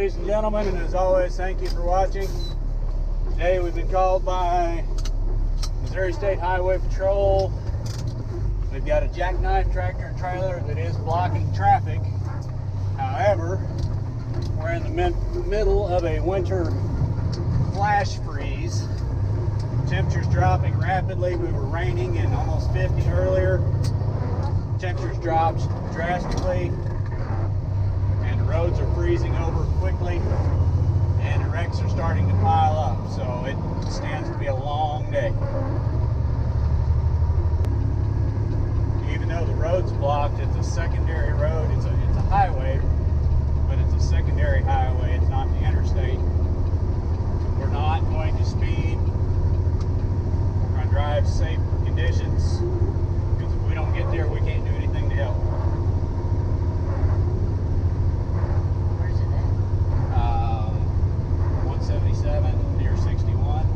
ladies and gentlemen, and as always, thank you for watching. Today we've been called by Missouri State Highway Patrol. We've got a jackknife tractor trailer that is blocking traffic. However, we're in the middle of a winter flash freeze. Temperatures dropping rapidly. We were raining and almost 50 earlier. Temperatures dropped drastically, and the roads are freezing over quickly, and the wrecks are starting to pile up, so it stands to be a long day. Even though the road's blocked, it's a secondary road, it's a highway, but it's a secondary highway, it's not the interstate. We're not going to speed. We're going to drive safe conditions. We don't get there, we can't do anything to help. Where's it at? 177 near 61.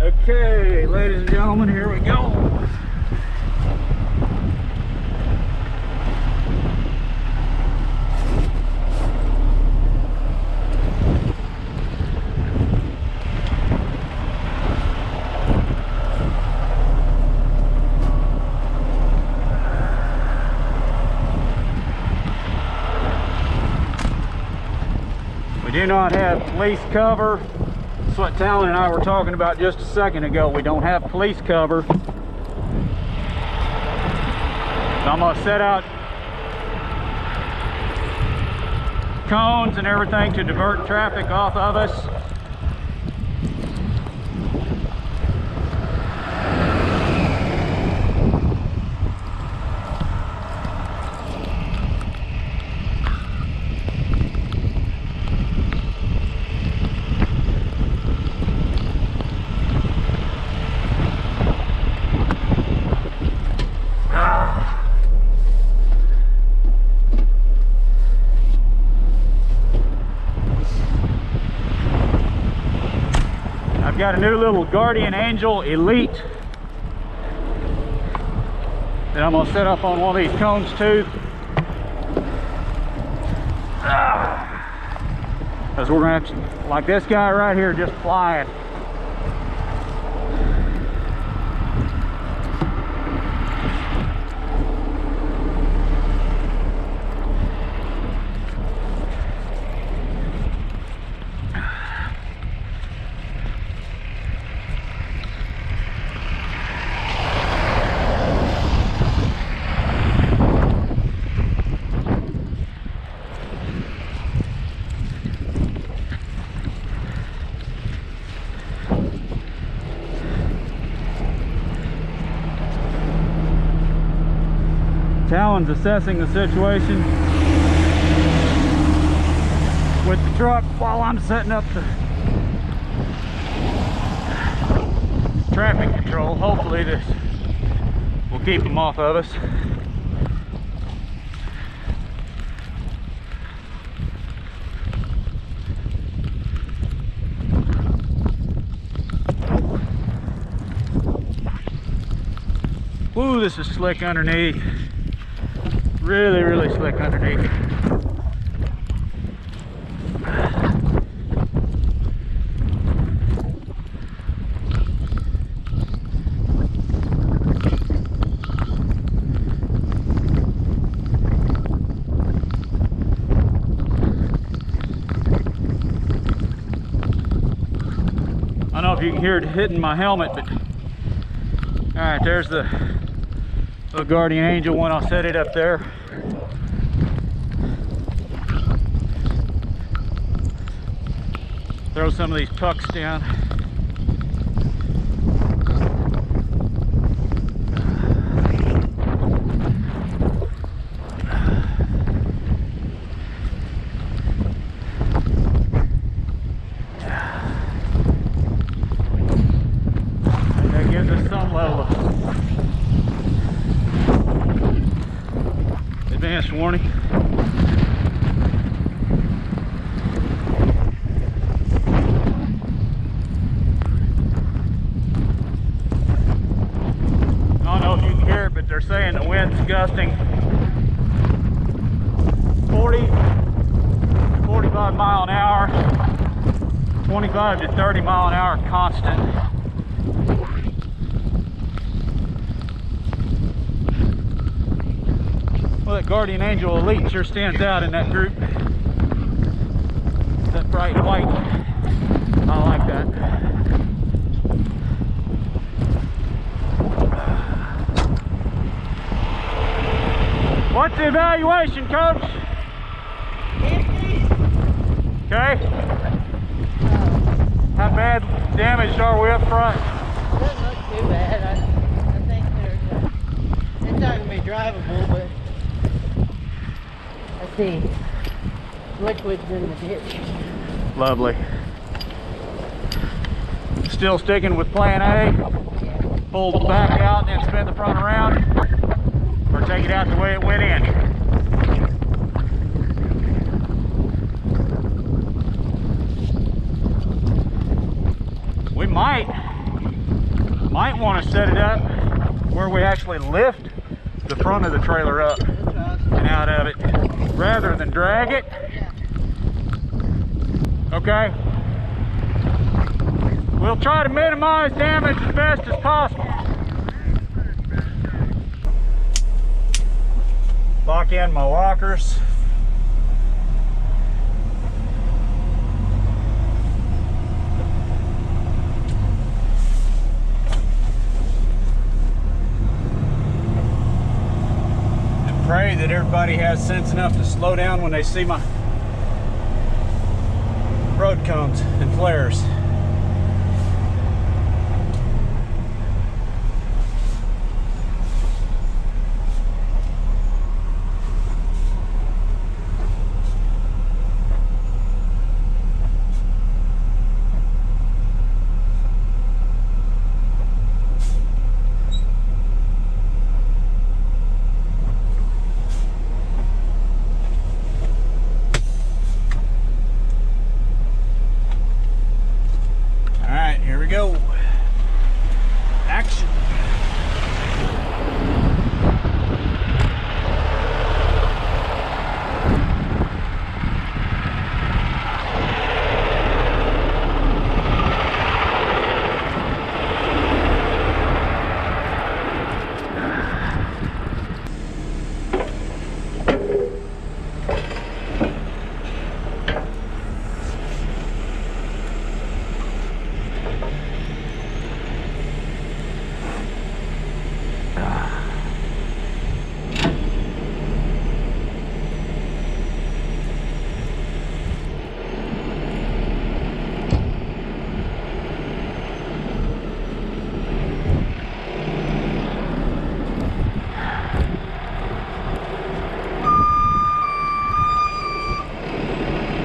Okay, ladies and gentlemen, here we go. We do not have police cover. That's what Talon and I were talking about just a second ago. We don't have police cover. So I'm gonna set out cones and everything to divert traffic off of us. Got a new little Guardian Angel Elite that I'm gonna set up on one of these cones too, because we're gonna have to, like this guy right here just flying. Talon's assessing the situation with the truck while I'm setting up the traffic control. Hopefully this will keep them off of us. Woo, this is slick underneath. Really, really slick underneath. I don't know if you can hear it hitting my helmet, but all right, there's the little Guardian Angel one. I'll set it up there. Throw some of these tucks down. That gives us some level of advanced warning. They're saying the wind's gusting 40 to 45 mile an hour, 25 to 30 mile an hour constant. Well, that Guardian Angel Elite sure stands out in that group. That bright white, I like that. What's the evaluation, coach? 50. Okay. How bad damaged are we up front? It doesn't look too bad. I think it's not going to be drivable, but I see liquids in the ditch. Lovely. Still sticking with plan A. Yeah. Pull the back out and then spin the front around. Or take it out the way it went in. We might want to set it up where we actually lift the front of the trailer up and out of it rather than drag it. Okay. We'll try to minimize damage as best as possible. Lock in my lockers. necessary that everybody has sense enough to slow down when they see my road cones and flares.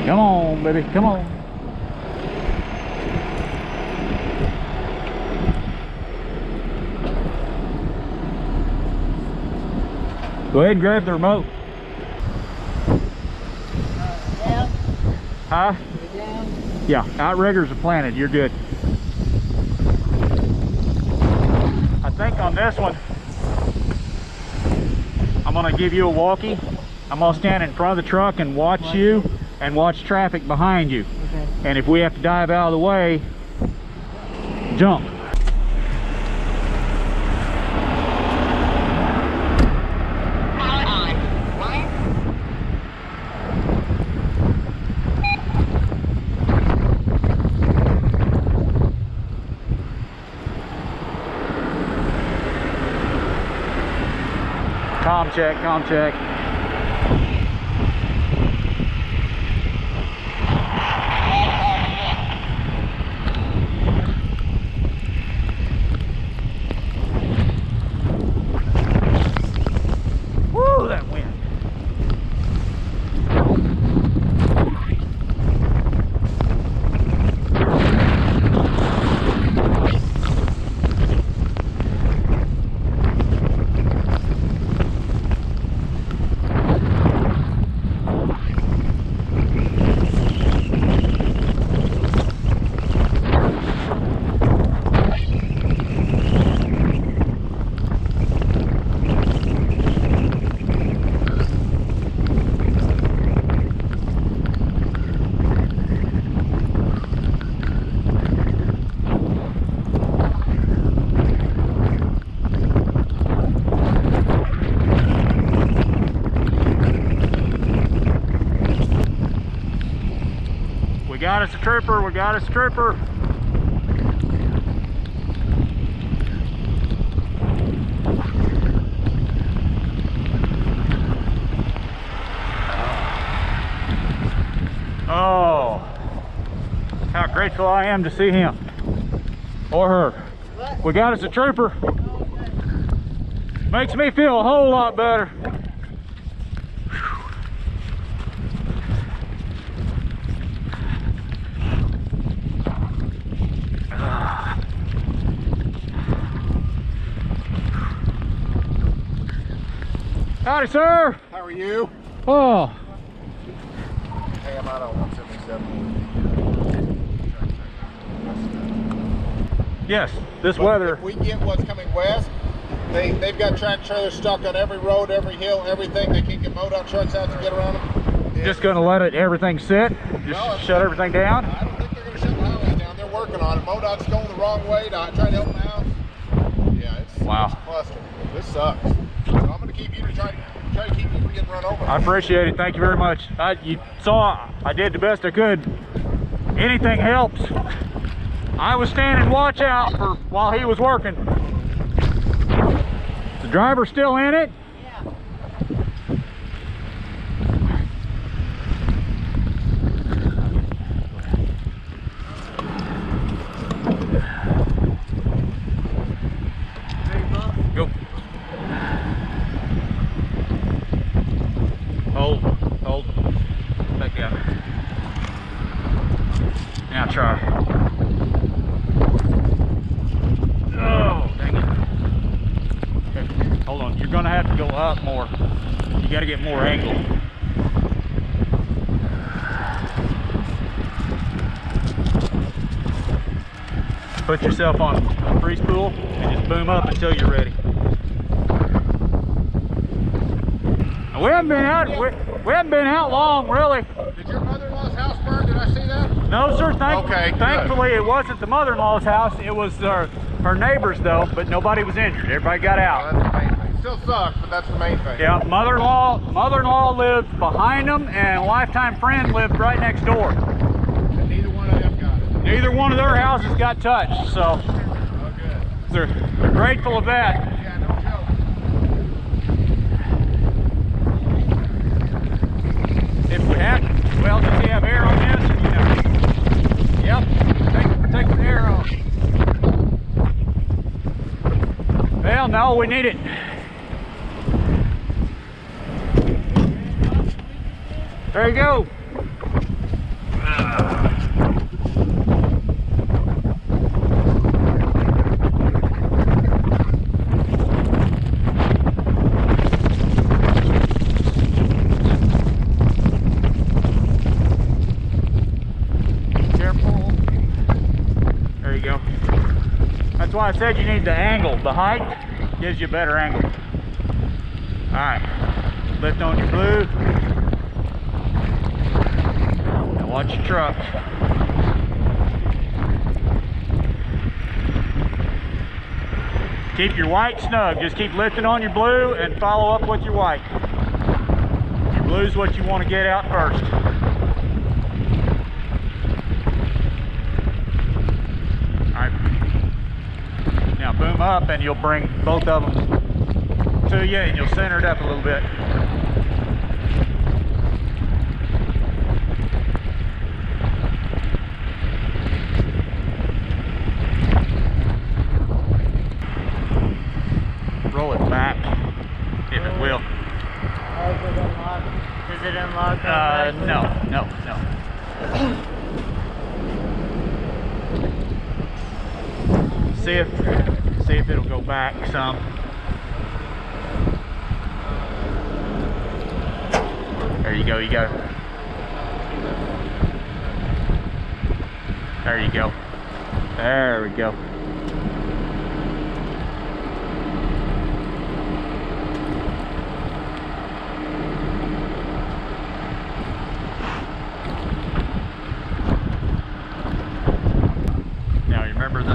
Come on, baby, come on. Go ahead and grab the remote. Down. Huh? Down. Yeah, outriggers are planted, you're good. I think on this one, I'm gonna give you a walkie. I'm gonna stand in front of the truck and watch you. And watch traffic behind you. Okay. And if we have to dive out of the way, jump. Comm check, comm check. We got us a trooper, we got us a trooper. Oh, how grateful I am to see him or her. What? We got us a trooper. Makes me feel a whole lot better. Howdy, sir. How are you? Oh. Hey, I'm out on 177. Yes, this but weather. If we get what's coming west, they've got track trailers stuck on every road, every hill, everything. They can't get MODOT trucks out to get around them. Yeah. Just going to let everything sit? Just no, shut everything down? I don't think they're going to shut the highways down. They're working on it. MODOT's going the wrong way. I tried to help them out. Yeah, it's a cluster. This sucks. Keep you to try to keep you from getting run over. I appreciate it. Thank you very much. You saw I did the best I could. Anything helps. I was standing watch out for while he was working. Is the driver still in it? Yeah. try. Oh, dang it. Okay, hold on. You're going to have to go up more. You got to get more angle. Put yourself on a freeze pool and just boom up until you're ready. We haven't been out. We haven't been out long, really. Did your mother-in-law's house burn? Did I see that? No, sir. Thankfully, it wasn't the mother-in-law's house. It was her neighbor's, though. But nobody was injured. Everybody got out. Well, that's the main thing. Still sucks, but that's the main thing. Yeah, mother-in-law lived behind them, and lifetime friend lived right next door. And neither one of them got it. Neither one of their houses got touched. So they're grateful of that. If we have, well, does he have air on this? Yeah. Yep, take the air off. Well, no, we need it. There you go. That's why I said you need the angle. The height gives you a better angle. All right, lift on your blue. Now watch your truck. Keep your white snug. Just keep lifting on your blue and follow up with your white. Your blue's what you want to get out first. Boom up, and you'll bring both of them to you, and you'll center it up a little bit. Roll it back, if it will. Does it unlock? No. See if it'll go back some. There you go, There you go. There we go.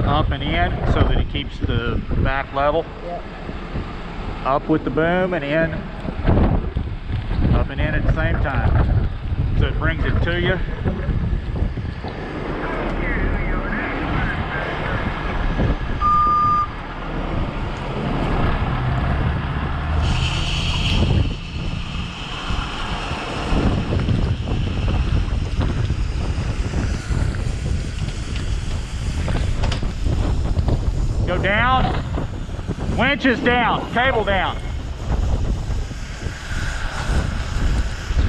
Up and in, so that it keeps the back level. Yep. Up with the boom and in. Up and in at the same time. So it brings it to you. Down, winches down, cable down.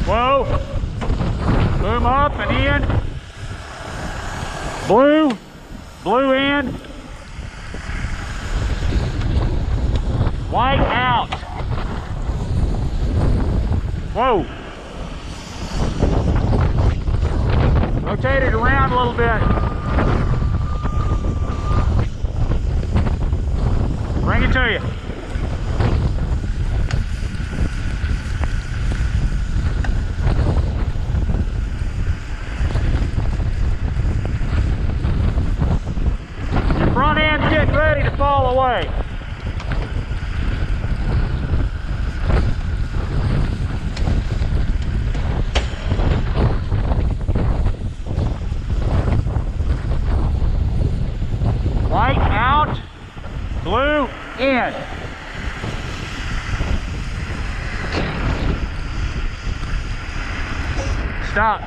Whoa, boom up and in. Blue, blue in. White out. Whoa. Rotate it around a little bit. Bring it to you. Your front end's getting ready to fall away. Light out, blue in. Stop.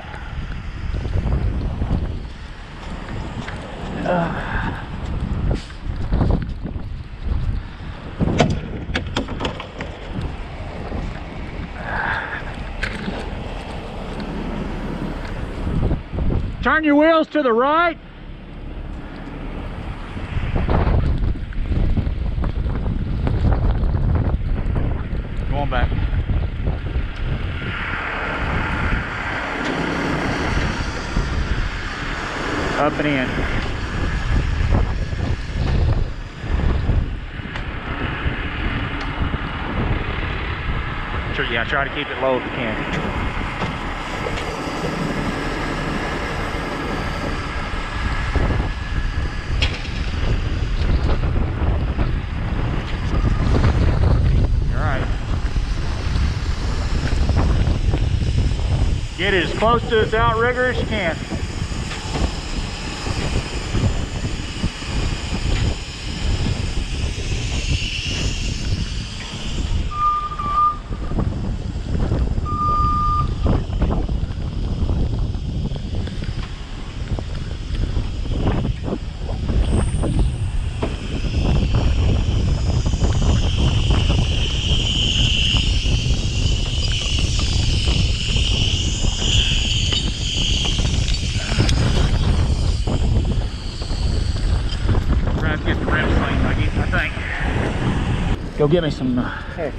Turn your wheels to the right. Going back. Up and in. Yeah, try to keep it low if you can. All right. Get as close to this outrigger as you can. Go get me some, hey.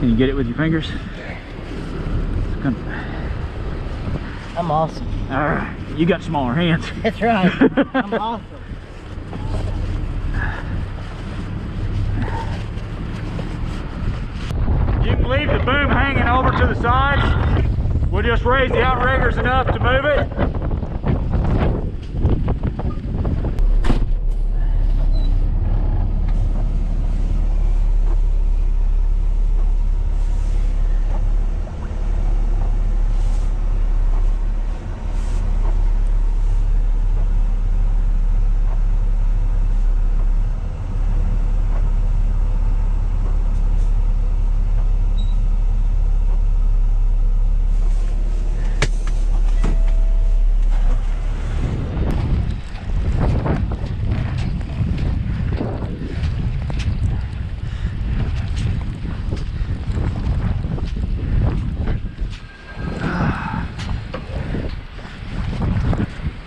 Can you get it with your fingers? Come. I'm awesome. All right, you got smaller hands. That's right, I'm awesome. You can leave the boom hanging over to the sides. We'll just raise the outriggers enough to move it.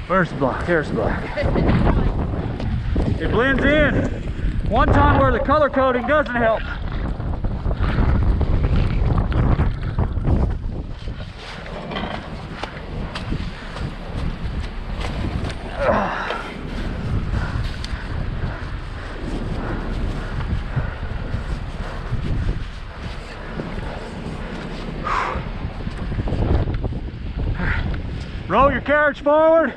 Where's the block? Here's the block. It blends in. One time where the color coding doesn't help. Roll your carriage forward.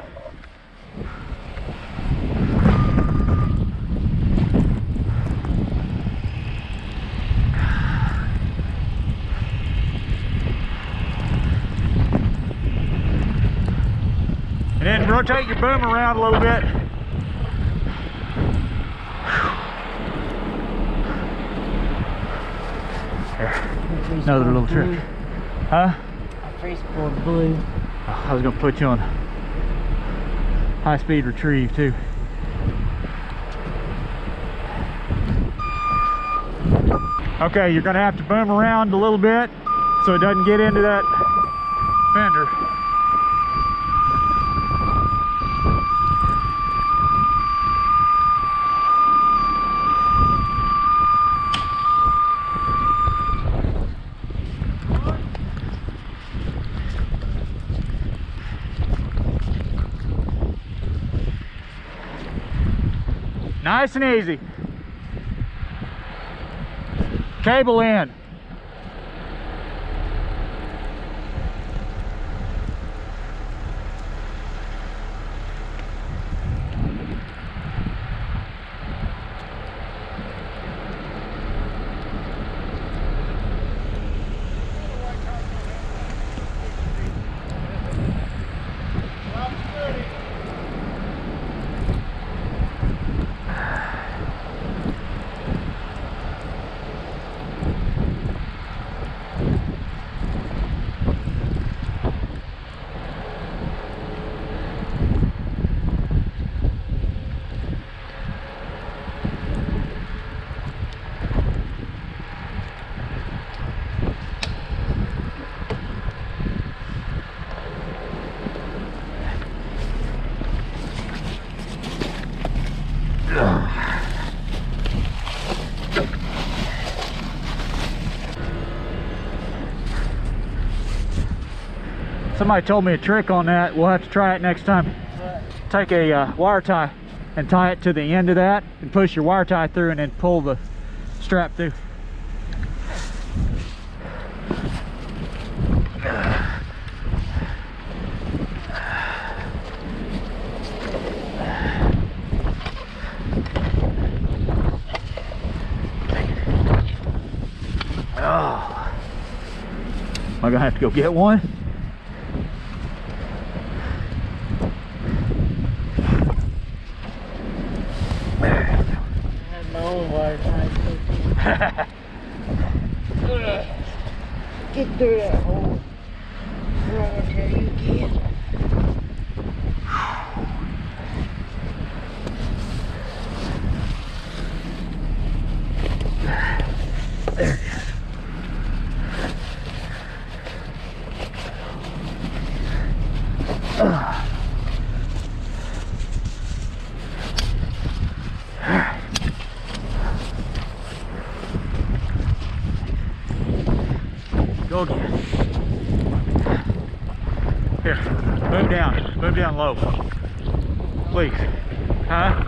Rotate your boom around a little bit. There. Another little trick. Blue. Huh? I freeze pulled blue. I was gonna put you on high speed retrieve too. Okay, you're gonna have to boom around a little bit so it doesn't get into that fender. Nice and easy. Cable in. Somebody told me a trick on that. We'll have to try it next time. Take a wire tie and tie it to the end of that and push your wire tie through and then pull the strap through. Oh, I'm gonna have to go get one. Get through that hole. Run as hard you can. There it is. Go again. Here, move down. Move down low. Please. Huh?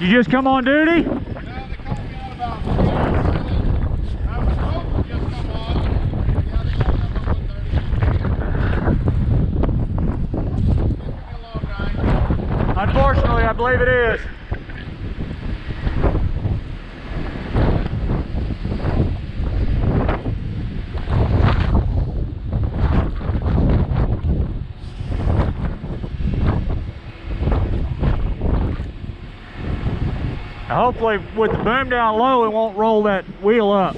You just come on duty? No, they called me out about 3 hours. I was hoping to just come on. Yeah, they called me out about 1:30. Unfortunately, I believe it is. Hopefully with the boom down low, it won't roll that wheel up.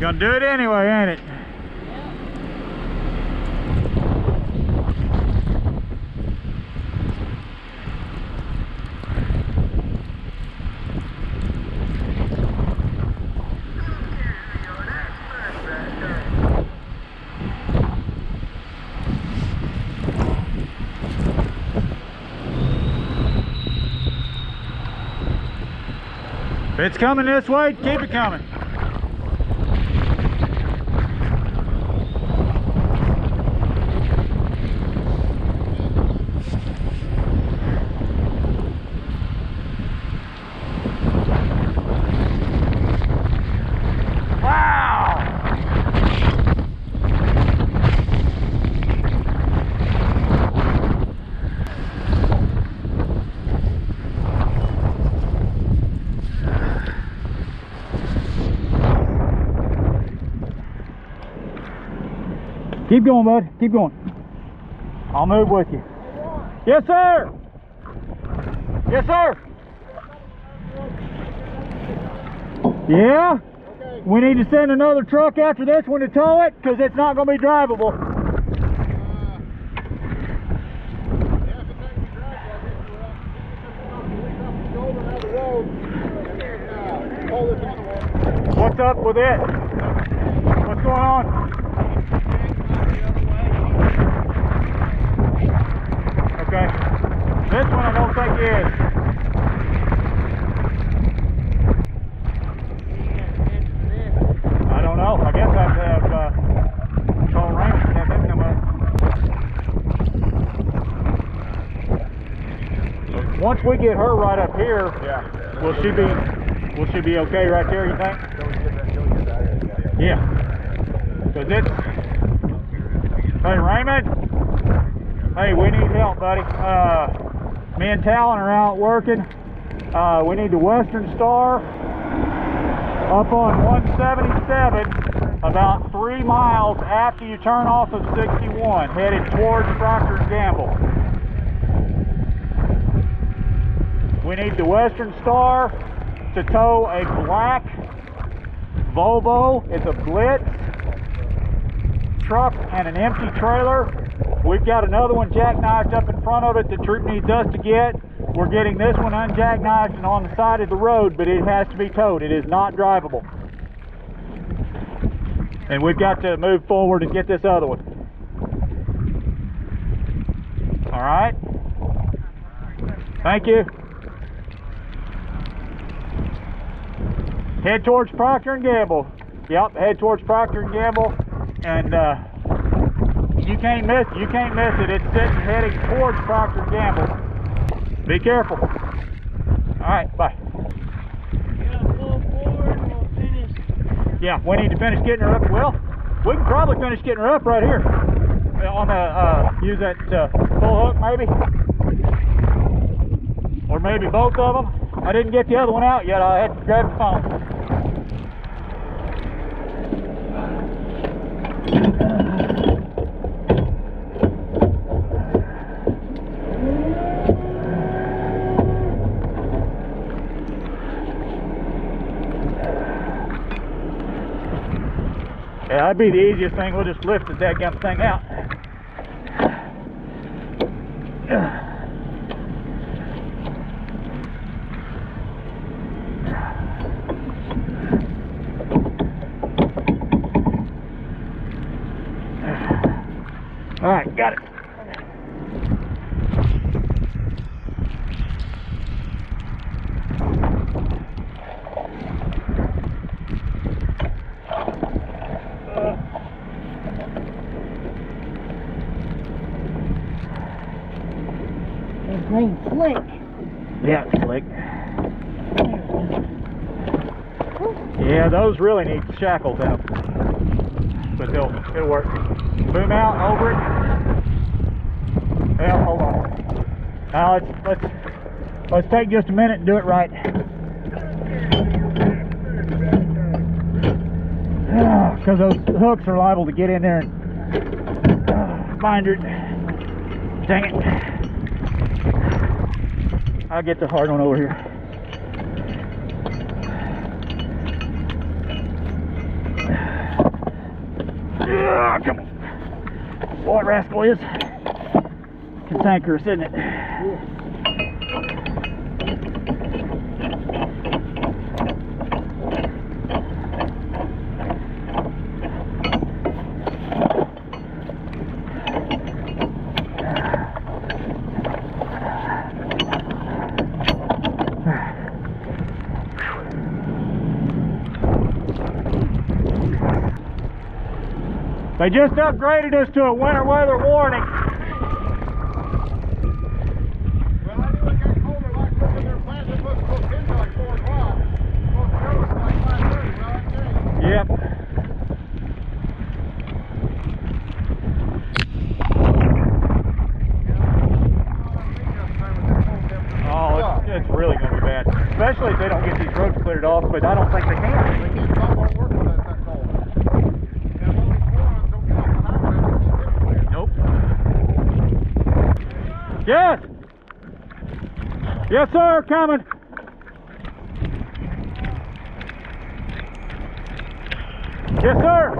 Gonna do it anyway, ain't it? If it's coming this way, keep it coming. Keep going, bud. Keep going. I'll move with you. Yes, sir. Yes, sir. Yeah? Okay. We need to send another truck after this one to tow it because it's not going to be drivable. Yeah, if it takes me drivable. What's up with it? What's going on? Okay. This one I don't think is. I don't know. I guess I have control range and have that come up. Once we get her right up here, yeah. will she be okay right there, you think? Yeah. So this, hey Raymond? Hey, we need help, buddy. Me and Talon are out working. We need the Western Star up on 177, about 3 miles after you turn off of 61, headed towards Procter & Gamble. We need the Western Star to tow a black Volvo. It's a blitz truck and an empty trailer. We've got another one jackknifed up in front of it the troop needs us to get. We're getting this one unjackknifed and on the side of the road, but it has to be towed. It is not drivable. And we've got to move forward and get this other one. All right. Thank you. Head towards Procter & Gamble. Yep, head towards Procter & Gamble, and you can't miss it. It's sitting heading towards Procter & Gamble. Be careful. All right, bye. Yeah, we need to finish getting her up. Well, we can probably finish getting her up right here. On the use that full hook maybe, or maybe both of them. I didn't get the other one out yet. I had to grab the phone. Yeah, that'd be the easiest thing. We'll just lift the dadgum thing out. All right, got it. Green flick. Yeah, flick. Yeah, those really need shackles out. But it'll work. Boom out, over it. Yeah, hold on. Now let's take just a minute and do it right. Because those hooks are liable to get in there and bind it. Dang it. I'll get the hard one over here. Come on. Boy, rascal is cantankerous, isn't it? They just upgraded us to a winter weather warning. Well, I knew it got colder like over their plant. It was supposed to be like 4 o'clock. Well, the show was like 5:30. Well, I tell you. Yep. Oh, it's really going to be bad. Especially if they don't get these roads cleared off, but I don't think they can. They can't work with that. Yes! Yes, sir, coming! Yes, sir!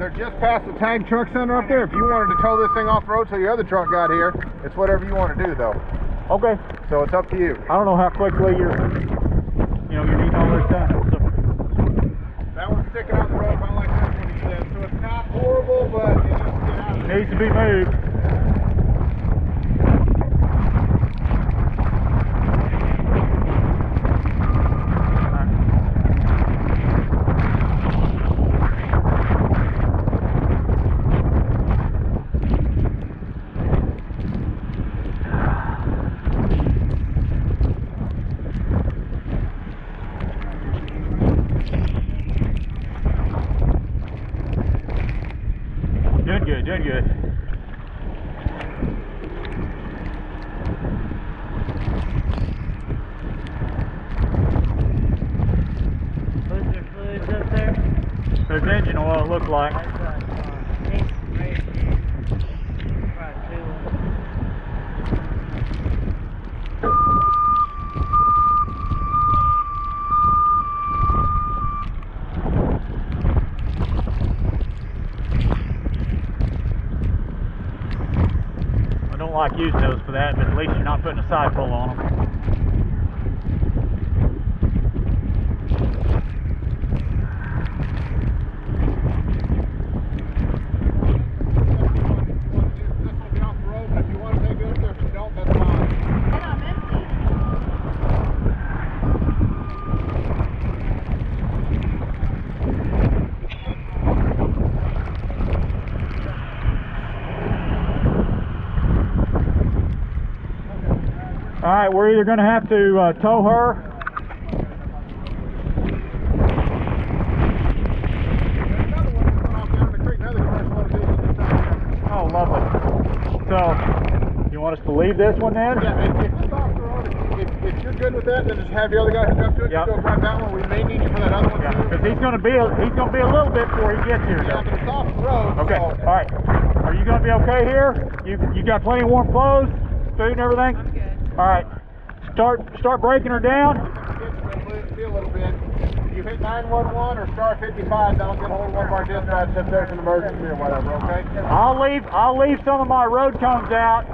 They're just past the tag truck center up there. If you wanted to tow this thing off road so your other truck got here, it's whatever you want to do, though. Okay. So it's up to you. I don't know how quickly you need all this time. So. That one's sticking out the road, I like that one, he said. So it's not horrible, but it just get out of it. Needs to be moved. Doing good. What's their fluids up there? There's engine oil, it looked like. like using those for that, but at least you're not putting a side pole on them. Alright, we're either going to have to tow her. Oh, lovely. So, you want us to leave this one then? Yeah, if you're good with that, then just have the other guy hook up to it. Yep. Go grab that one. We may need you for that other one. Yeah, because he's going to be a little bit before he gets here. Yeah, it's off the road. Okay, so. Alright. Are you going to be okay here? You got plenty of warm clothes, food and everything? I'm good. All right, start breaking her down. A little bit. If you hit 911 or star 55, that'll get a hold of one of our dispatch if there's an emergency or whatever. Okay. I'll leave some of my road cones out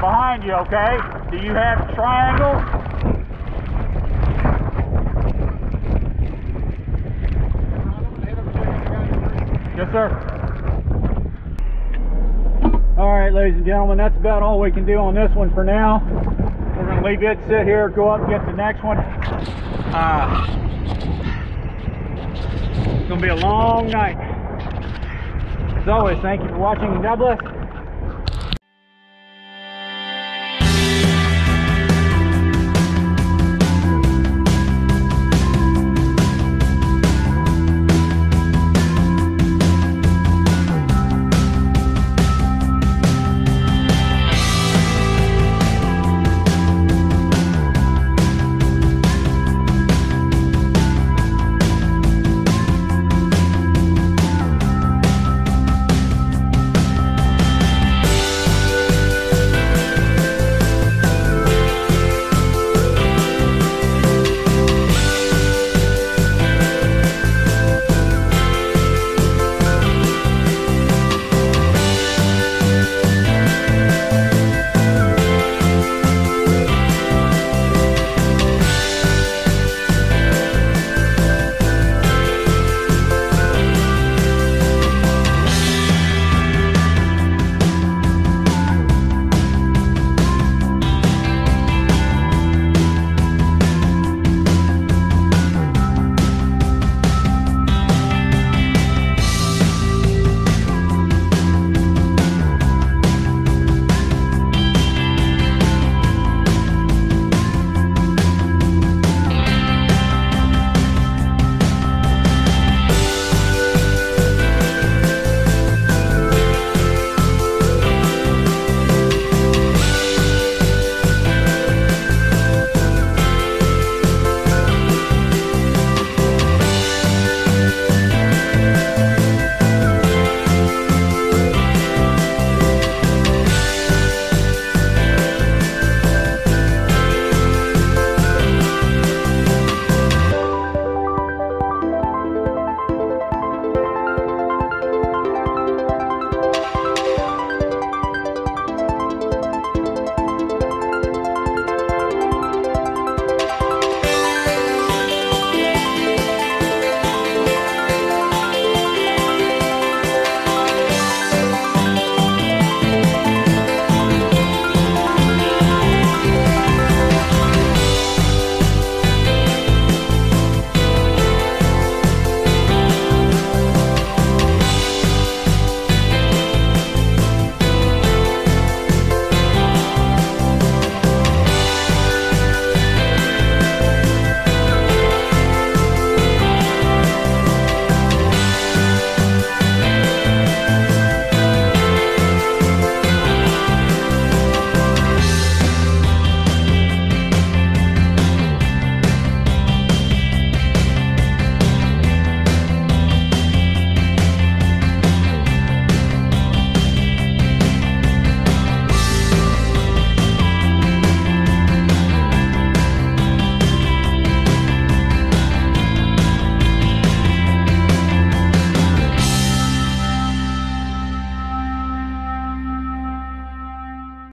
behind you. Okay. Do you have triangles? Yes, sir. All right, ladies and gentlemen, that's about all we can do on this one for now. We're going to leave it sit here, go up and get the next one. It's going to be a long night. As always, thank you for watching. God bless.